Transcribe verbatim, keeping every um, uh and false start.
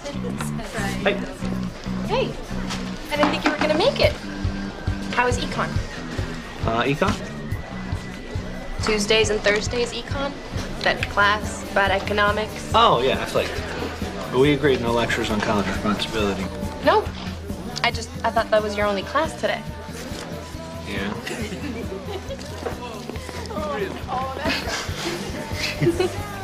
Hey. Hey. I didn't think you were going to make it. How is econ? Uh, econ? Tuesdays and Thursdays econ. That class about economics. Oh, yeah, I flaked. But we agreed no lectures on college responsibility. No. I just, I thought that was your only class today. Yeah. Oh, that's